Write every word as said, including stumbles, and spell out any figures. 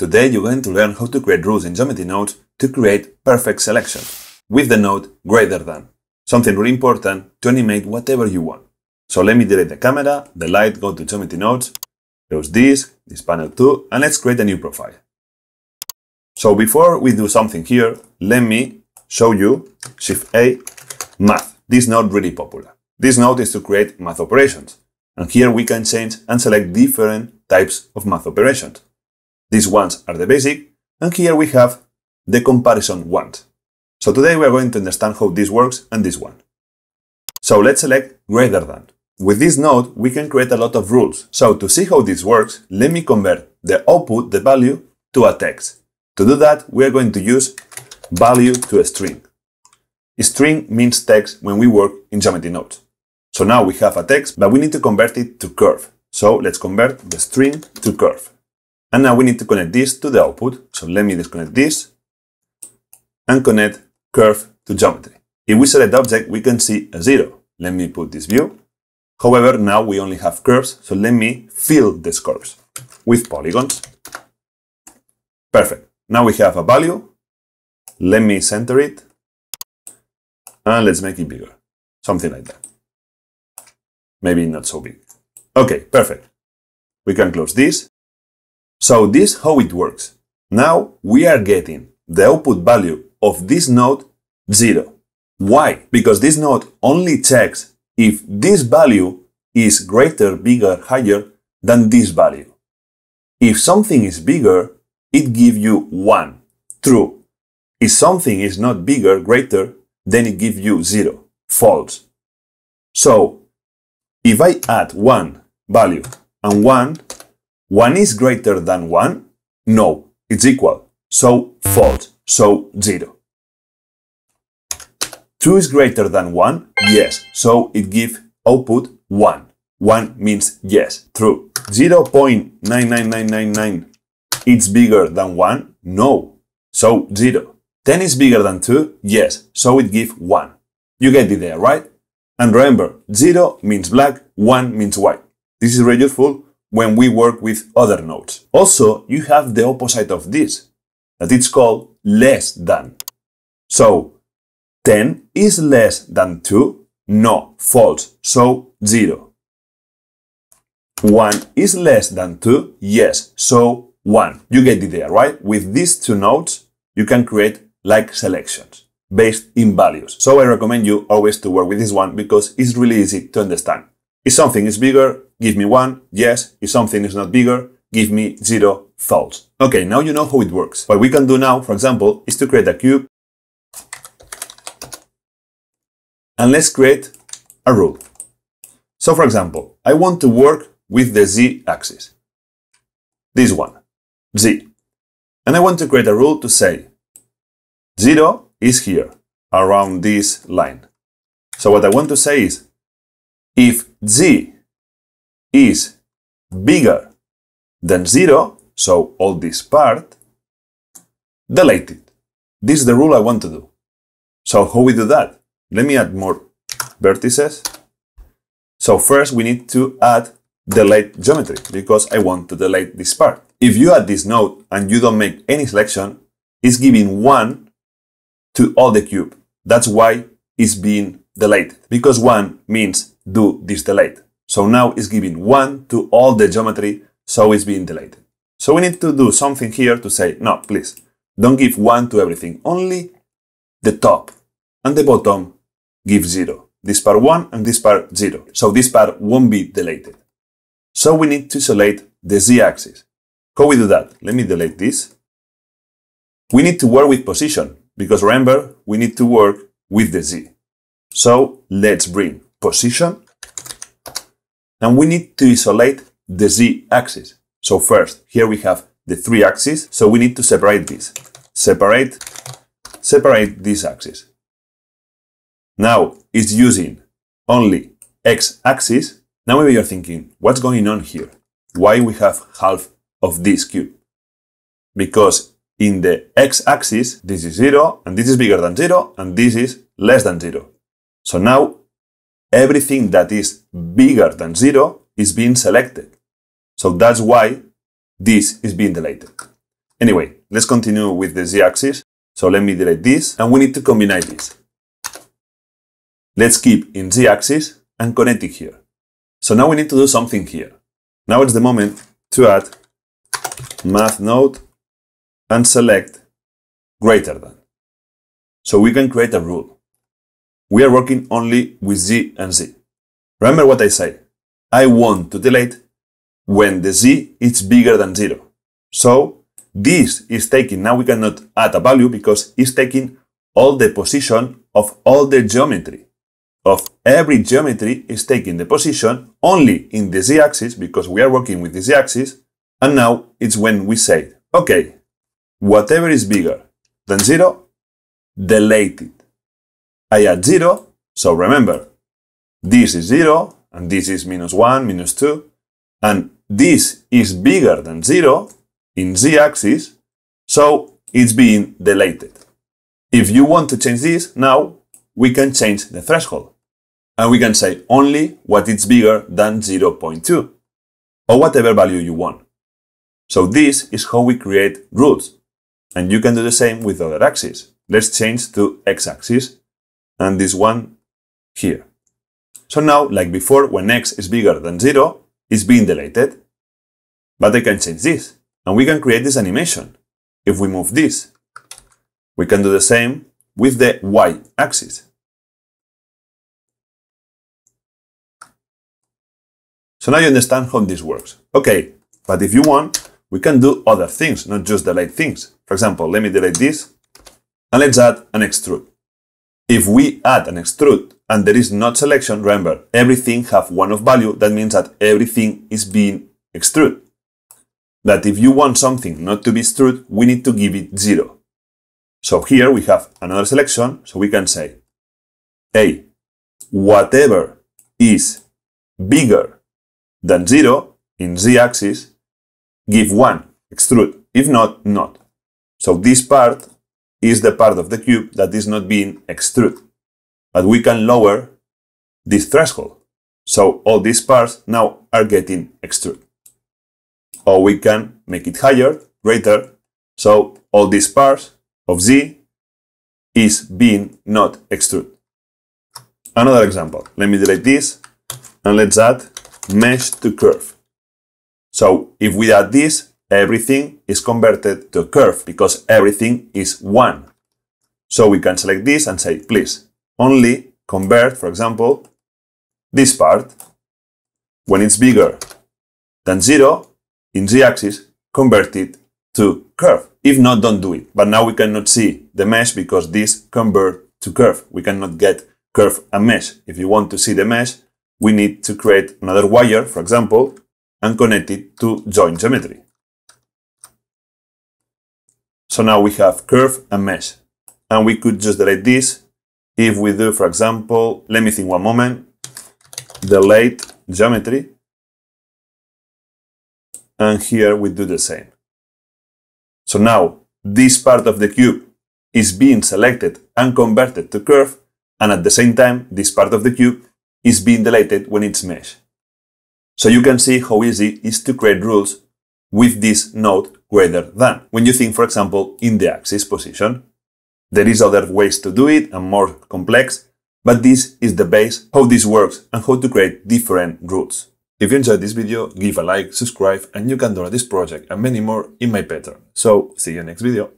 Today you're going to learn how to create rules in Geometry Nodes to create perfect selection with the node greater than. Something really important to animate whatever you want. So let me delete the camera, the light, go to Geometry Nodes, close this, this panel too, and let's create a new profile. So before we do something here, let me show you Shift A, Math. This node really popular. This node is to create math operations. And here we can change and select different types of math operations. These ones are the basic, and here we have the comparison ones. So today we are going to understand how this works and this one. So let's select greater than. With this node, we can create a lot of rules. So to see how this works, let me convert the output, the value, to a text. To do that, we are going to use value to a string. A string means text when we work in Geometry Nodes. So now we have a text, but we need to convert it to curve. So let's convert the string to curve. And now we need to connect this to the output. So let me disconnect this and connect curve to geometry. If we select the object, we can see a zero. Let me put this view. However, now we only have curves, so let me fill these curves with polygons. Perfect. Now we have a value. Let me center it. And let's make it bigger. Something like that. Maybe not so big. Okay, perfect. We can close this. So this is how it works. Now we are getting the output value of this node zero. Why? Because this node only checks if this value is greater, bigger, higher than this value. If something is bigger, it gives you one, true. If something is not bigger, greater, then it gives you zero, false. So if I add one value and one, one is greater than one? No, it's equal. So false, so zero. two is greater than one? Yes, so it gives output one. one means yes, true. zero point nine nine nine nine nine, it's bigger than one? No, so zero. ten is bigger than two? Yes, so it gives one. You get the idea, right? And remember, zero means black, one means white. This is really useful when we work with other nodes. Also, you have the opposite of this, that it's called less than. So, ten is less than two? No, false, so zero. one is less than two? Yes, so one. You get the idea, right? With these two nodes, you can create like selections based in values. So I recommend you always to work with this one because it's really easy to understand. If something is bigger, give me one, yes. If something is not bigger, give me zero, false. Okay, now you know how it works. What we can do now, for example, is to create a cube. And let's create a rule. So for example, I want to work with the z-axis. This one, z. And I want to create a rule to say zero is here, around this line. So what I want to say is, if z is bigger than zero, so all this part, delete it. This is the rule I want to do. So how we do that? Let me add more vertices. So first we need to add delete geometry, because I want to delete this part. If you add this node and you don't make any selection, it's giving one to all the cube. That's why it's being deleted, because one means do this delete. So now it's giving one to all the geometry, so it's being deleted. So we need to do something here to say, no, please, don't give one to everything, only the top and the bottom give zero. This part one and this part zero. So this part won't be deleted. So we need to select the z-axis. How we do that? Let me delete this. We need to work with position. Because remember, we need to work with the z. So let's bring position. And we need to isolate the z-axis. So first, here we have the three axes. So we need to separate this. Separate, separate this axis. Now it's using only x-axis. Now maybe you're thinking, what's going on here? Why we have half of this cube? Because in the x-axis, this is zero, and this is bigger than zero, and this is less than zero. So now, everything that is bigger than zero is being selected. So that's why this is being deleted. Anyway, let's continue with the z-axis. So let me delete this, and we need to combine this. Let's keep in z-axis and connect it here. So now we need to do something here. Now it's the moment to add math node and select greater than. So we can create a rule. We are working only with z and z. Remember what I said. I want to delete when the z is bigger than zero. So this is taking, now we cannot add a value because it's taking all the position of all the geometry. Of every geometry is taking the position only in the z-axis because we are working with the z-axis. And now it's when we say, okay, whatever is bigger than zero, delete it. I add zero, so remember, this is zero, and this is minus one, minus two, and this is bigger than zero in z-axis, so it's being deleted. If you want to change this, now we can change the threshold, and we can say only what is bigger than zero point two, or whatever value you want. So this is how we create rules, and you can do the same with other axes. Let's change to x-axis, and this one here. So now, like before, when x is bigger than zero, it's being deleted. But I can change this, and we can create this animation. If we move this, we can do the same with the y-axis. So now you understand how this works. Okay, but if you want, we can do other things, not just delete things. For example, let me delete this, and let's add an extrude. If we add an extrude and there is not selection, remember, everything have one of value. That means that everything is being extruded. That if you want something not to be extruded, we need to give it zero. So here we have another selection, so we can say, A, whatever is bigger than zero in z-axis, give one, extrude. If not, not. So this part is the part of the cube that is not being extruded. But we can lower this threshold. So all these parts now are getting extruded. Or we can make it higher, greater. So all these parts of z is being not extruded. Another example. Let me delete this and let's add mesh to curve. So if we add this, everything is converted to a curve because everything is one. So we can select this and say, please, only convert, for example, this part. When it's bigger than zero in z-axis, convert it to curve. If not, don't do it. But now we cannot see the mesh because this convert to curve. We cannot get curve and mesh. If you want to see the mesh, we need to create another wire, for example, and connect it to join geometry. So now we have curve and mesh, and we could just delete this if we do, for example, let me think one moment, delete geometry, and here we do the same. So now this part of the cube is being selected and converted to curve, and at the same time this part of the cube is being deleted when it's mesh. So you can see how easy it is to create rules with this node greater than. When you think, for example, in the axis position, there is other ways to do it and more complex, but this is the base, how this works and how to create different rules. If you enjoyed this video, give a like, subscribe, and you can donate this project and many more in my Patreon. So, see you next video.